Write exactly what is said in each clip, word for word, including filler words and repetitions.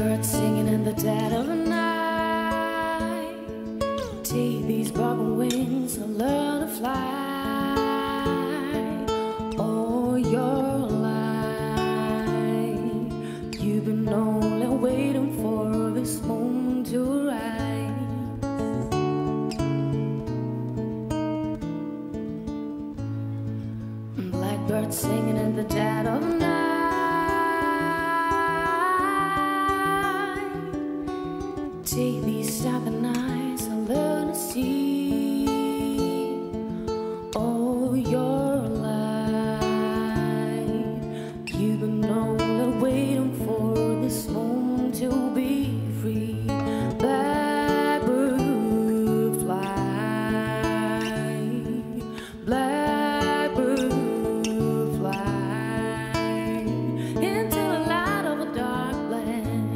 Birds singing in the dead of the night. T V's bobbing wings, I learn to fly. All your life you've been only waiting for this moment to arrive. Blackbirds singing in the dead of the night. Take these southern eyes, I learn to see all your life. You've been only waiting for this moment to be free. Blackbird fly, blackbird fly into the light of a dark land.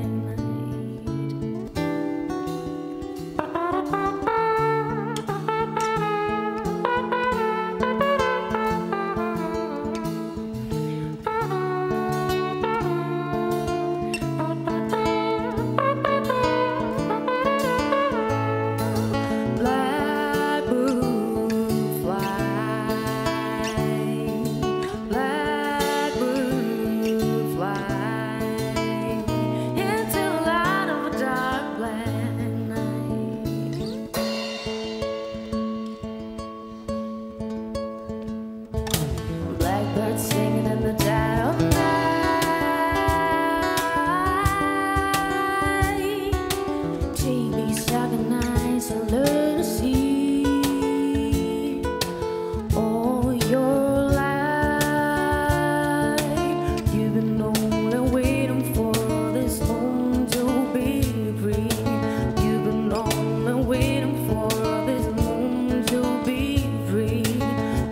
Singing in the dead of night. T V's darkened eyes, I learn to see all your life. You've been only waiting for this moment to be free. You've been only waiting for this moment to be free.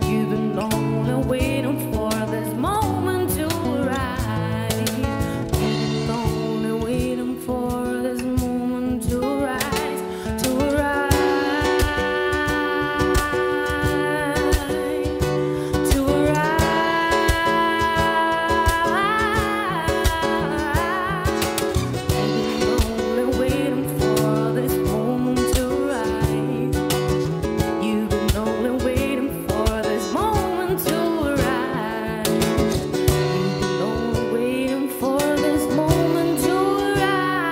You've been only waiting for this moment to rise. You've been only waiting for this moment to rise, to rise, to rise. You've been only waiting for this moment to rise. You've been only waiting for this moment to rise. Only waiting for this moment to rise, to rise.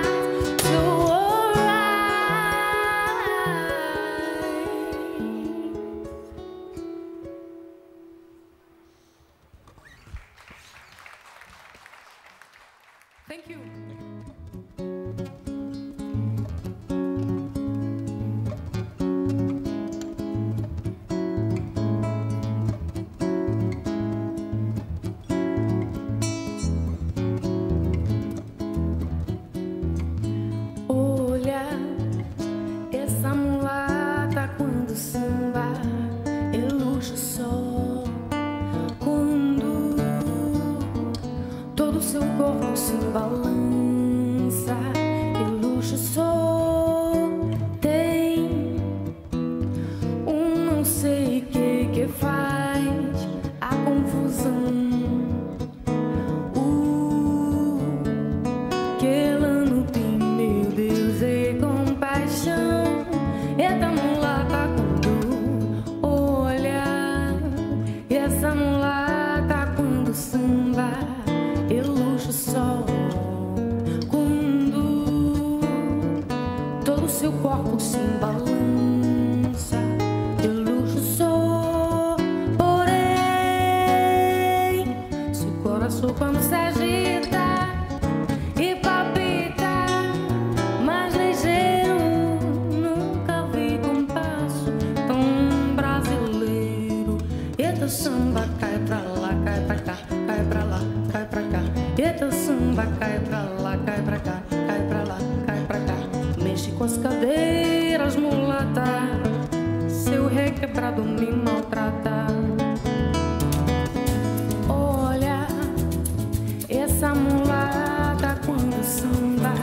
Thank you. Seu corpo se balança, é luxo só. Tem um não sei que que faz a confusão. O que ela não tem, meu Deus, é compaixão. Essa mulata quando olha, essa mulata quando samba. Sol, quando todo seu corpo se balança, é luxo só. Porém, seu coração quando se agita e palpita mais ligeiro, nunca vi compasso tão brasileiro. Eita samba, cai pra lá, cai pra cá, cai pra lá, cai pra cá. Eita samba, cai pra lá, cai pra cá, cai pra lá, cai pra cá. Mexe com as cadeiras, mulata, seu requebrado me maltrata. Olha, essa mulata quando samba,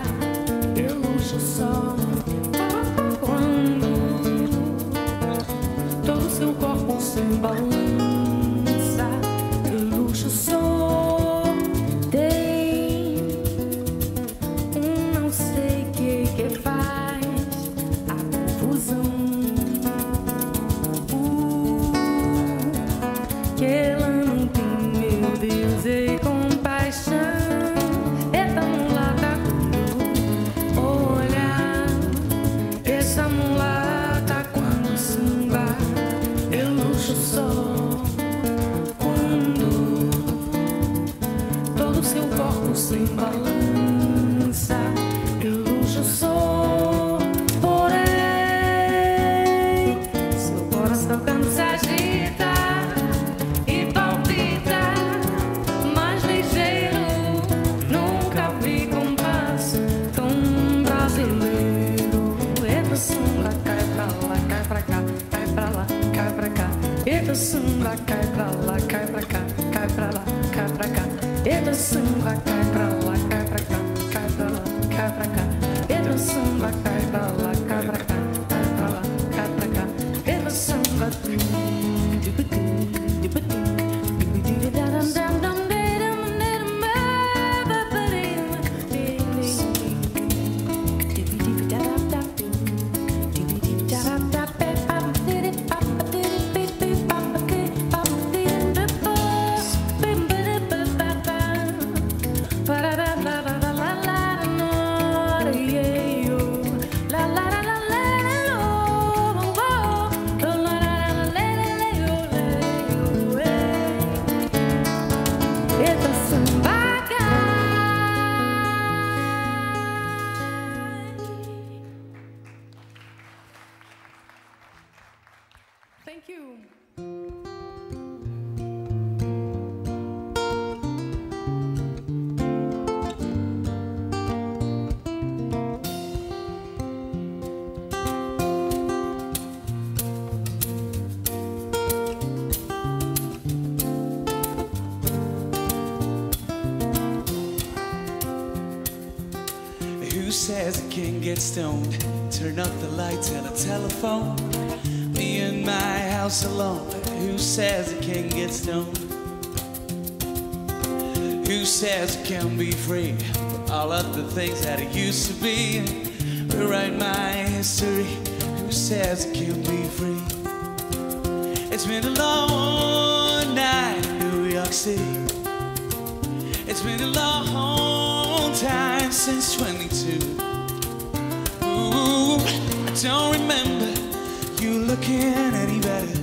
é luxo só. Quando todo seu corpo se balança, é luxo só. Não samba cai pra lá, cai pra cá, cai pra lá, cai pra cá. E do samba cai pra lá, cai pra cá, cai pra lá, cai pra cá. E do samba cai pra lá, cai pra cá, cai pra lá, cai pra cá. E do samba Who says I can't get stoned? Turn up the lights and a telephone. Me in my house alone. Who says I can't get stoned? Who says I can't be free for all of the things that it used to be? Rewrite my history. Who says I can't be free? It's been a long night in New York City. It's been a long time since twenty-two. Ooh, I don't remember you looking any better.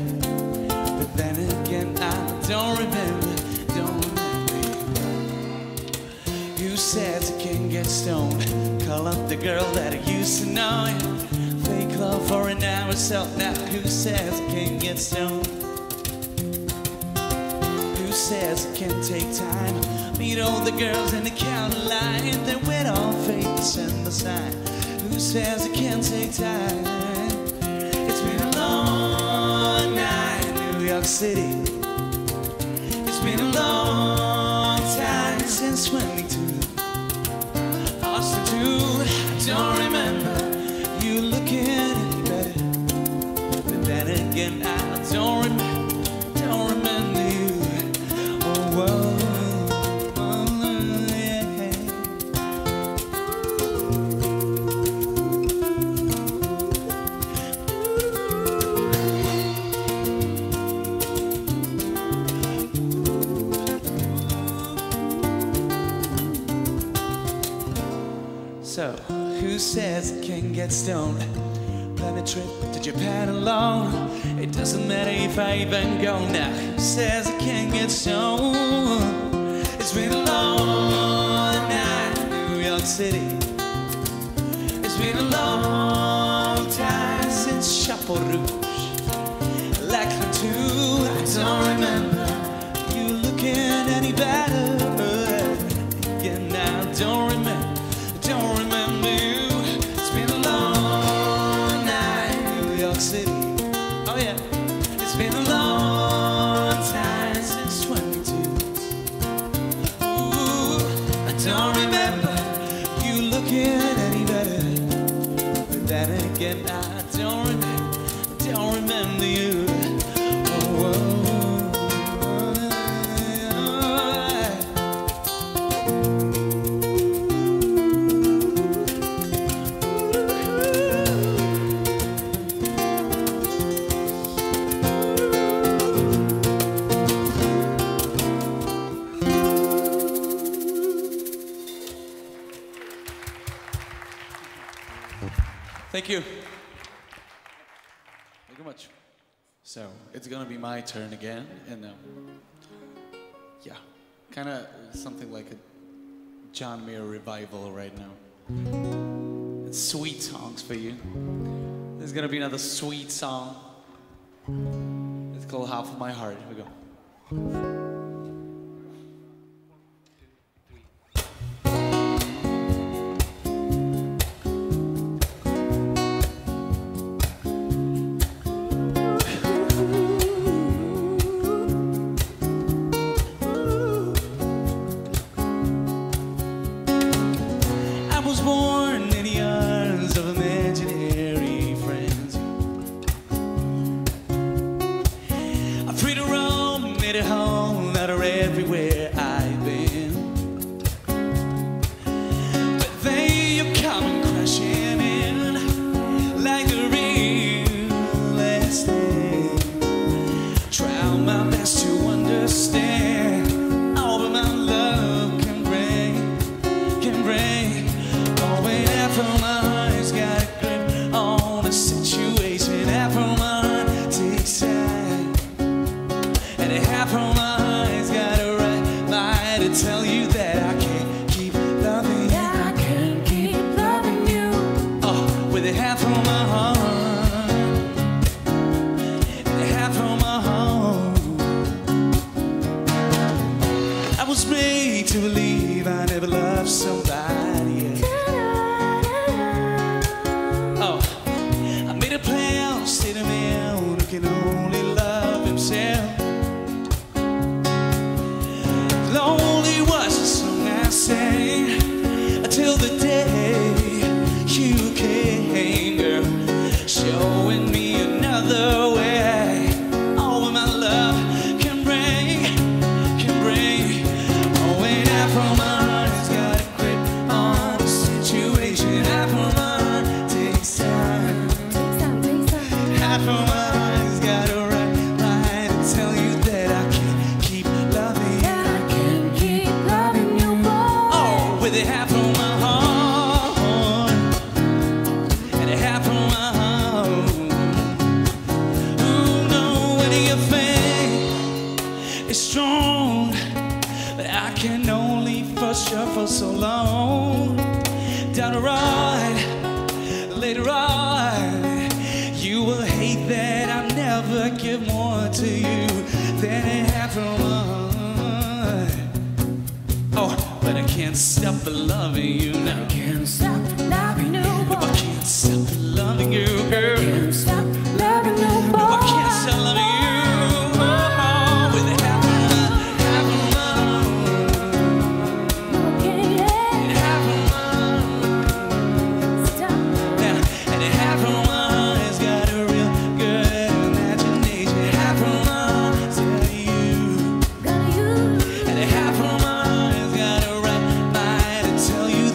But then again, I don't remember, don't remember you. You said you can't get stoned. Call up the girl that I used to know. Fake love for an hour or so. Now who says you can't get stoned? Who says you can't take time? Meet all the girls in the county line, then we'd all face and the sign. Who says it can't take time? It's been a long night in New York City. It's been a long time since twenty-two. Austin too, I don't remember you looking any better. But then again, I don't remember, don't remember you. Oh, whoa. So, who says I can't get stoned? Plan a trip to Japan alone. It doesn't matter if I even go now. Who says I can't get stoned? It's been a long night in New York City. It's been a long time since Chapeau Rouge. Like for two, I don't remember you looking any better. Again, I don't remember. Don't remember you. It's been a long night in New York City. Oh yeah. It's been a long time since twenty-two. Ooh, I don't remember you looking any better. But then again, I don't remember, don't remember you. Oh, oh. Thank you. Thank you much. So it's gonna be my turn again, and um, yeah, kind of something like a John Mayer revival right now. It's sweet songs for you. There's gonna be another sweet song. It's called "Half of My Heart." Here we go. Ooh. Afterline's got a grip on the situation. Afterline takes time, and Afterline's got a right lie to tell you that I can't keep loving you. Yeah, I can't keep loving you. Oh, with a half of my heart, and a half of my heart. I was made to believe I never loved somebody. Lonely was a song I sang until the day you came, girl, showing me another way. All that my love can bring, can bring. Oh, and Afterline's got a grip on the situation. Afterline takes time. Afterline. With a half of my heart, and a half of my heart. Ooh, no, when your faith is strong, but I can only fester for so long. Down the road, later on, you will hate that I'll never give more to you than a half of my heart. Oh. But I can't stop loving you now. I can't stop loving you. No, I can't stop loving you, girl. I can't stop loving you. No, I can't stop loving you. Oh, with a half of my, half of my, and a half of my, now, and a half of my has got a real good imagination. Half of mine's got you, got you, and a half of my. Tell you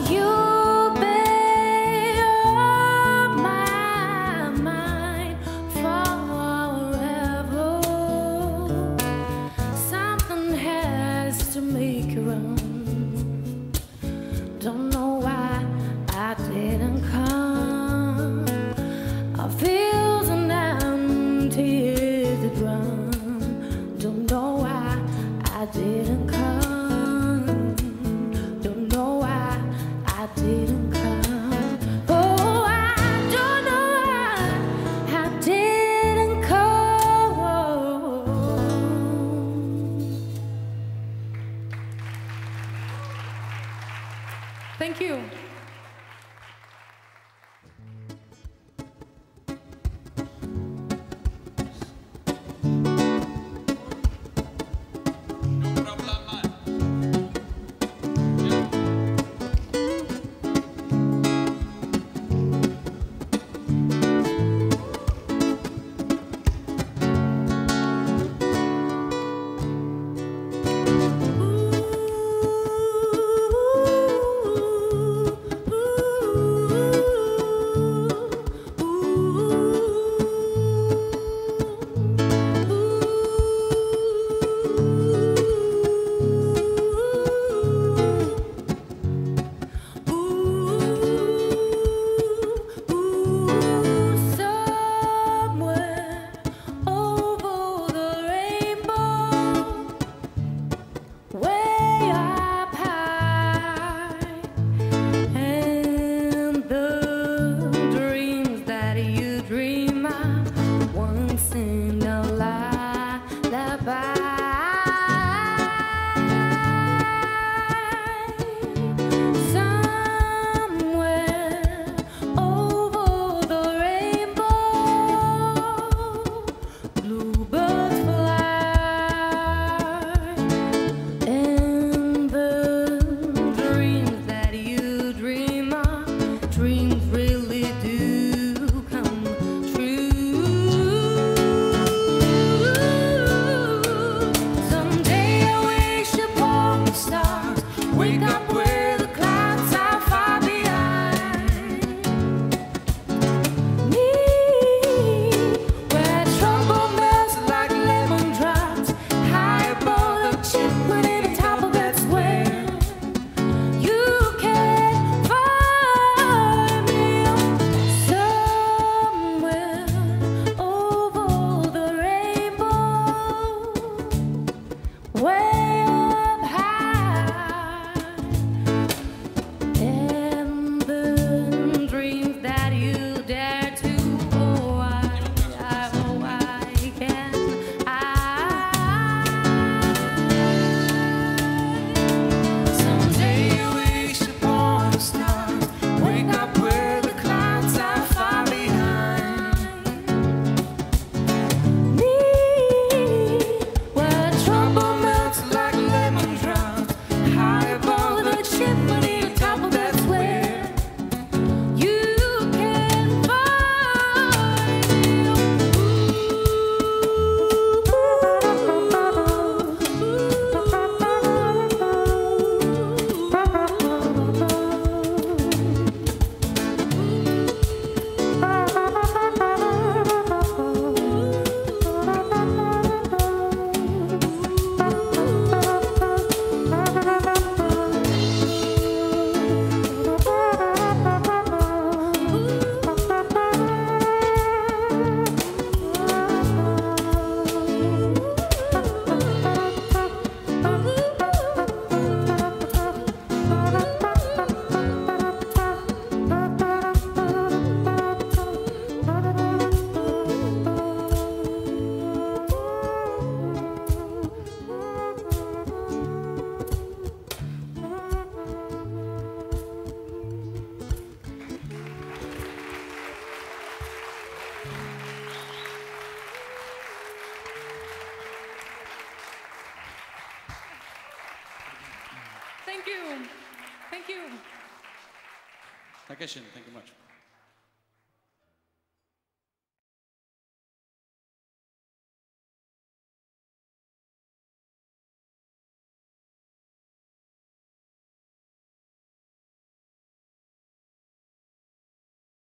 Thank you. Thank you. Thank you. Thank you much.